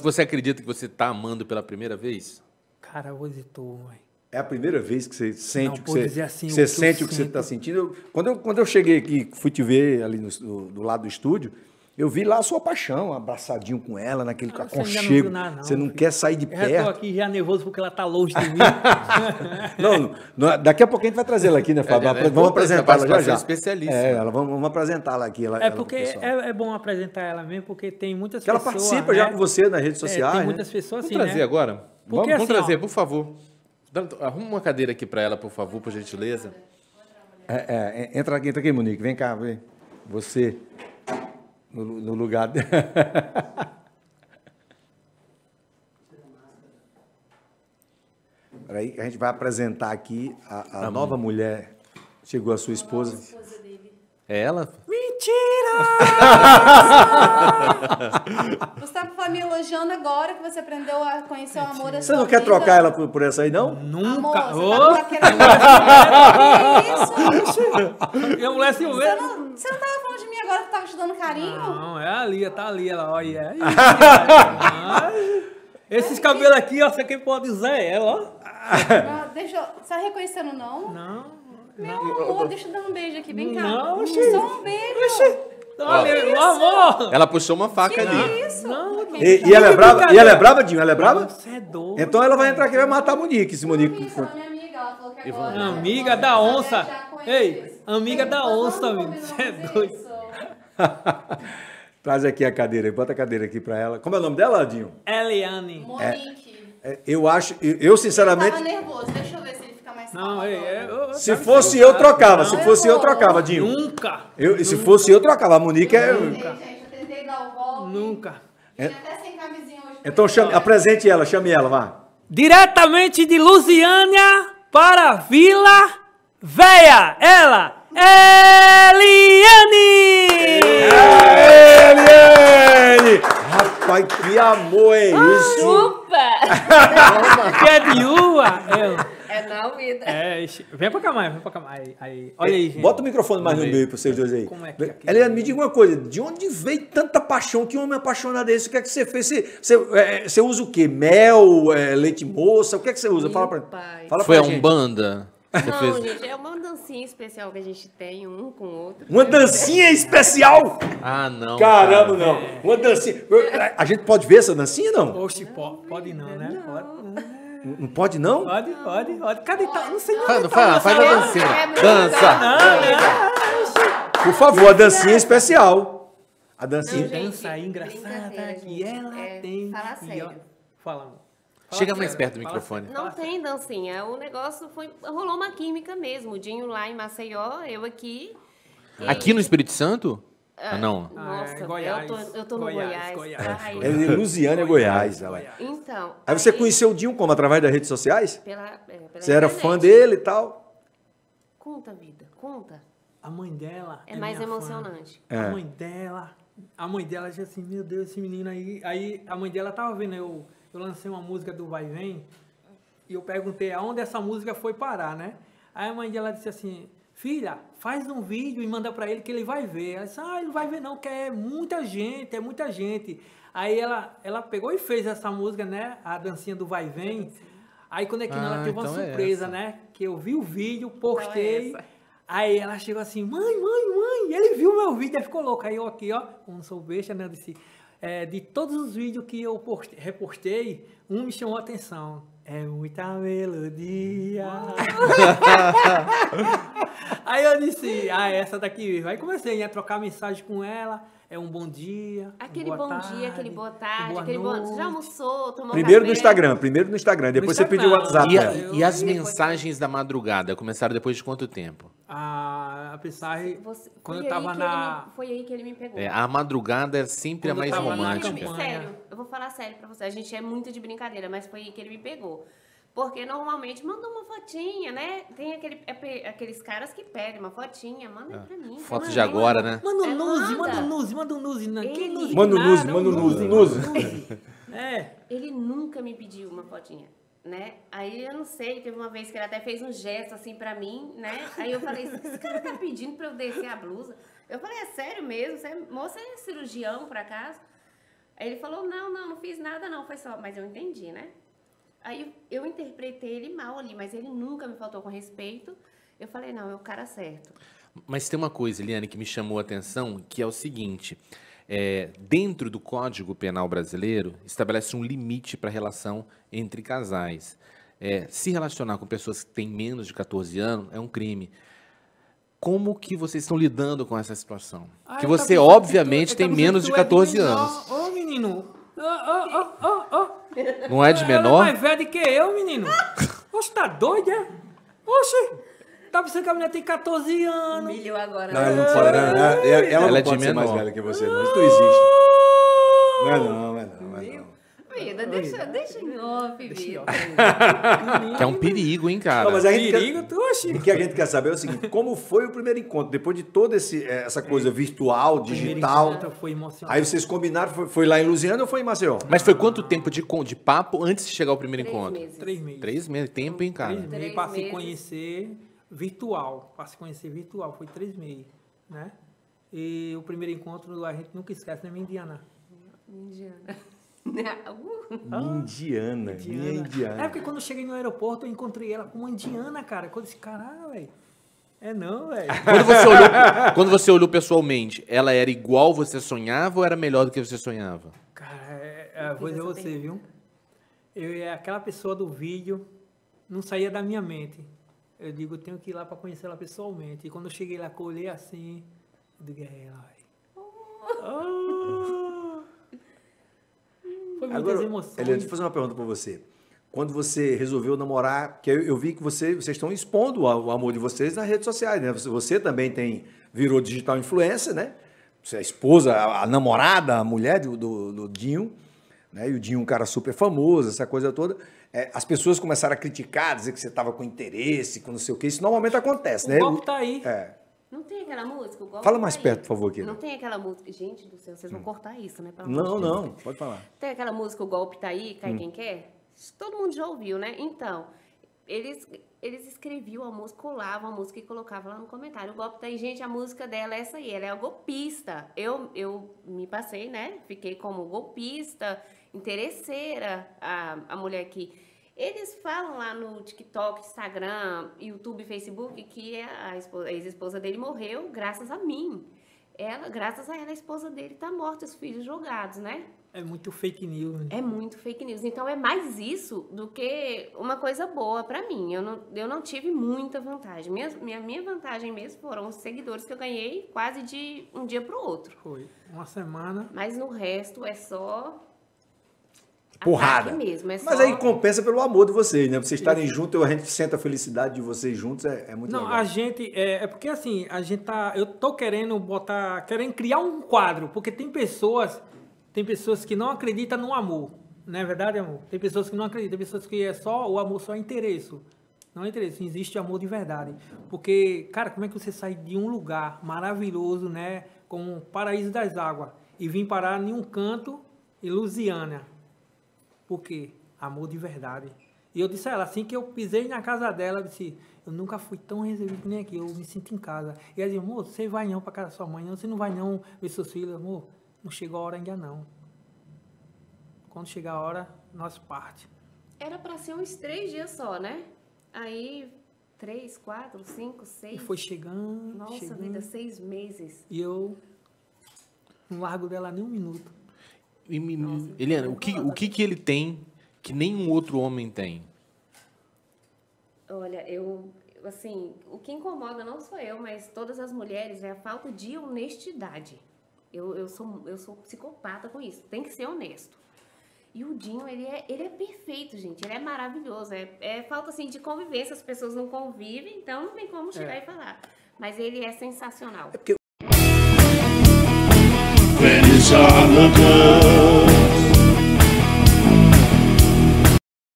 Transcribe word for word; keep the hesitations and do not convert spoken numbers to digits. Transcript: Você acredita que você tá amando pela primeira vez? Cara, hoje tô, mãe. É a primeira vez que você sente, não, o, que você, assim, você o, que sente o que você está sentindo. Eu, quando, eu, quando eu cheguei aqui, fui te ver ali no, do, do lado do estúdio, eu vi lá a sua paixão, abraçadinho com ela, naquele ah, aconchego. Você não, nada, não, você não quer sair de eu perto. Eu estou aqui já nervoso porque ela está longe de mim. não, não, daqui a pouco a gente vai trazer ela aqui, né, Fábio? É, vamos é, apresentá-la já já. Especialista. É, ela, vamos vamos apresentá-la aqui. Ela, é porque ela, é, é bom apresentar ela mesmo, porque tem muitas porque pessoas... Ela participa, né, já com você nas redes sociais. É, tem muitas, né, pessoas assim, vamos trazer, né, agora? Porque, vamos assim, trazer, ó, por favor. Arruma uma cadeira aqui para ela, por favor, por gentileza. É, é, entra aqui, entra aqui, Monique. Vem cá, vem. Você, no, no lugar dela. Peraí, a gente vai apresentar aqui a, a nova mulher. Chegou a sua esposa. É ela? Mentira! Você estava me elogiando agora que você aprendeu a conhecer o amor. Você não vida. Quer trocar ela por, por essa aí, não? Nunca. Amor, você oh. tá isso? Eu mulher se você não estava falando de mim agora que estava te dando carinho? Não, é ali, tá ali, ela, olha. Esses é cabelos que... aqui, ó, você quem pode usar é ela, ó. Não, deixa eu... Você está reconhecendo, não? Não. Meu amor, deixa eu dar um beijo aqui, vem cá. Não, gente. Só um beijo. Gente. Olha, amor. Ela puxou uma faca que ali. Que isso? Não, não. E, e ela é brava? E ela é brava, Dinho? Ela é brava? Você é doido. Então ela vai entrar aqui e vai matar a Monique, esse Monique. Isso, minha amiga, ela falou que agora, né, amiga da onça. Ei, amiga da onça, menino. Você é doido. Traz aqui a cadeira, bota a cadeira aqui pra ela. Como é o nome dela, Dinho? Eliane. Monique. É, eu acho, eu sinceramente... Eu tava nervoso, deixa eu ver se... Não, eu, eu, eu, se fosse eu, trocava. Se fosse eu, trocava, Dinho. Nunca. Eu, se fosse eu, trocava. A Monique é... Nunca. Nunca. Então, chame, apresente ela, chame ela, vá. Diretamente de Luziânia para Vila Velha. Ela, Eliane! É, Eliane! Rapaz, que amor é isso? Chupa! Que é de uva? Eu... É não, vida. É, vem pra cá mais, vem pra cá mais. Aí, olha aí, gente. Bota o microfone mais no meio pra vocês dois aí. Como é que é? Eliane, me diga uma coisa, de onde veio tanta paixão? Que homem apaixonado é esse? O que é que você fez? Você, você, você usa o quê? Mel, é, leite moça? O que é que você usa? Meu Fala pra pai. Fala Foi pra a gente. Umbanda? Você não, fez... gente, é uma dancinha especial que a gente tem, um com o outro. Uma dancinha especial? Ah, não. Caramba, cara. Não. É. Uma dancinha. A gente pode ver essa dancinha, não? Oxe, pode não, né? Não. Pode. Não pode, não? Pode, pode, pode. Cadê? Tá? Não sei não. Fala, fala, faz a dancinha. Dança. Não, por favor, a dancinha especial. A dancinha. Não, dança engraçada que ela é, tem. Fala sério. Fala, amor. Chega mais perto do microfone. Não tem dancinha. O negócio foi... Rolou uma química mesmo. O Dinho lá em Maceió, eu aqui. E... Aqui no Espírito Santo? Ah, não. Nossa, ah, é Goiás, eu, tô, eu tô no Goiás. Goiás, Goiás. É Luziânia, Goiás. Goiás, Goiás. Então. Aí você aí... conheceu o Dinho como? Através das redes sociais? Pela, pela você internet. Era fã dele e tal? Conta, vida, conta. A mãe dela. É, é mais emocionante. É. A mãe dela. A mãe dela disse assim: meu Deus, esse menino aí. Aí a mãe dela tava vendo, eu, eu lancei uma música do Vai Vem e eu perguntei aonde essa música foi parar, né? Aí a mãe dela disse assim: filha, faz um vídeo e manda pra ele que ele vai ver. Ela disse, ah, ele não vai ver não, que é muita gente, é muita gente. Aí ela, ela pegou e fez essa música, né? A dancinha do Vai Vem. Aí quando é que ah, ela teve então uma surpresa, é né? Que eu vi o vídeo, postei. Então é aí ela chegou assim, mãe, mãe, mãe, ele viu meu vídeo, aí ficou louco. Aí eu aqui, ó, não sou besta, né? Eu disse, é, de todos os vídeos que eu postei, repostei, um me chamou a atenção. É muita melodia. Aí eu disse, ah, essa daqui mesmo. Aí comecei a trocar mensagem com ela. É um bom dia. Aquele bom dia, aquele boa tarde, aquele bom. Já almoçou, tomou café? Primeiro no Instagram, primeiro no Instagram. Depois você pediu o WhatsApp. E, a, e as mensagens da madrugada começaram depois de quanto tempo? A mensagem. Quando eu tava na. Foi aí que ele me pegou. É, a madrugada é sempre a mais romântica. Sério, eu vou falar sério pra você. A gente é muito de brincadeira, mas foi aí que ele me pegou. Porque normalmente manda uma fotinha, né? Tem aquele, é, aqueles caras que pedem uma fotinha, manda é. pra mim. Foto de agora, né? Manda um nude, manda um nude, manda um nude. Manda um nude, manda um nude. É. Ele nunca me pediu uma fotinha. né? Aí eu não sei, teve uma vez que ele até fez um gesto assim pra mim, né? Aí eu falei, esse cara tá pedindo pra eu descer a blusa? Eu falei, é sério mesmo? Você é moça, é cirurgião por acaso? Aí ele falou, não, não, não fiz nada não, foi só, mas eu entendi, né? Aí eu interpretei ele mal ali, mas ele nunca me faltou com respeito. Eu falei, não, é o cara certo. Mas tem uma coisa, Eliane, que me chamou a atenção, que é o seguinte, é, dentro do Código Penal Brasileiro, estabelece um limite para a relação entre casais. É, se relacionar com pessoas que têm menos de quatorze anos é um crime. Como que vocês estão lidando com essa situação? Ah, que você, pensando, obviamente, tu, tem menos de quatorze anos. Ô, menino, ô, ô, ô, ô, ô. Não é de menor? Ela é mais velha que eu, menino. Oxe, tá doido, é? Oxe, tá pensando que a mulher tem quatorze anos. Milhou agora. Não, ela não pode, não, não, ela, ela ela não pode é de ser menor. Mais velha que você, não. Isso não existe. Não é não, não é não. Não, é não. Vida, deixa, deixa em off, vida. Que é um perigo, hein, cara? Não, mas a gente perigo, quer... tu acha? O que a gente quer saber é o seguinte, como foi o primeiro encontro? Depois de toda esse, essa coisa é. virtual, digital... Foi emocionante. Aí vocês combinaram, foi, foi lá em Luziânia ou foi em Maceió? Mas foi quanto tempo de, de papo antes de chegar ao primeiro Três encontro? Meses. Três meses. Três meses, tempo, hein, cara? Três meses, para se conhecer virtual. Para se conhecer virtual, foi três meses, né? E o primeiro encontro, a gente nunca esquece, né, Indiana? Indiana. Indiana, minha indiana. É porque quando eu cheguei no aeroporto, eu encontrei ela com uma indiana, cara. Quando eu disse, caralho, velho. É não, velho. Quando, quando você olhou pessoalmente, ela era igual você sonhava ou era melhor do que você sonhava? Cara, é, é, vou dizer você, viu? Eu, aquela pessoa do vídeo não saía da minha mente. Eu digo, eu tenho que ir lá pra conhecer ela pessoalmente. E quando eu cheguei lá, colhei assim, eu digo, é ela, velho. Agora, Eliane, deixa eu fazer uma pergunta para você. Quando você resolveu namorar, que eu, eu vi que você, vocês estão expondo o amor de vocês nas redes sociais, né? Você, você também tem, virou digital influencer, né? Você é a esposa, a, a namorada, a mulher do, do, do Dinho, né? E o Dinho é um cara super famoso, essa coisa toda. É, as pessoas começaram a criticar, dizer que você estava com interesse, com não sei o quê. Isso normalmente acontece, o né? O golpe tá aí. É. Não tem aquela música? Igual fala mais perto, por favor, querida. Não tem aquela música... Gente do céu, vocês vão hum. cortar isso, né? Pela não, não. Deus. Pode falar. Tem aquela música, o golpe tá aí, cai hum. quem quer? Todo mundo já ouviu, né? Então, eles, eles escreviam a música, colavam a música e colocavam lá no comentário. O golpe tá aí, gente, a música dela é essa aí. Ela é a golpista. Eu, eu me passei, né? Fiquei como golpista, interesseira, a, a mulher que... Eles falam lá no TikTok, Instagram, YouTube, Facebook, que a ex-esposa dele morreu graças a mim. Ela, graças a ela, a esposa dele tá morta, os filhos jogados, né? É muito fake news. Né? É muito fake news. Então, é mais isso do que uma coisa boa pra mim. Eu não, eu não tive muita vantagem. Minha, minha, minha vantagem mesmo foram os seguidores que eu ganhei quase de um dia pro outro. Foi. Uma semana. Mas no resto é só... Porrada. Mesmo, é só... Mas aí compensa pelo amor de vocês, né? Vocês estarem juntos, a gente sente a felicidade de vocês juntos, é, é muito Não, legal. A gente, é, é porque assim, a gente tá, eu tô querendo botar, querendo criar um quadro, porque tem pessoas, tem pessoas que não acreditam no amor, não é verdade, amor? Tem pessoas que não acreditam, tem pessoas que é só, o amor só é interesse, não é interesse, existe amor de verdade, porque, cara, como é que você sai de um lugar maravilhoso, né, como o paraíso das águas, e vir parar em um canto em Luziânia? Porque amor de verdade. E eu disse a ela, assim que eu pisei na casa dela, eu disse, eu nunca fui tão reservado nem aqui, eu me sinto em casa. E ela disse, amor, você vai não para casa da sua mãe, não, você não vai não ver seus filhos, amor, não chegou a hora ainda não. Quando chegar a hora, nós parte. Era para ser uns três dias só, né? Aí, três, quatro, cinco, seis... E foi chegando, nossa chegando. Vida, seis meses. E eu não largo dela nem um minuto. Nossa, Eliane, o que, o que que ele tem que nenhum outro homem tem? Olha, eu, assim, o que incomoda não sou eu, mas todas as mulheres é a falta de honestidade. Eu, eu, sou, eu sou psicopata com isso, tem que ser honesto. E o Dinho, ele é, ele é perfeito, gente, ele é maravilhoso, é, é falta, assim, de convivência, as pessoas não convivem, então não tem como chegar é. e falar. Mas ele é sensacional. É porque... It's all good.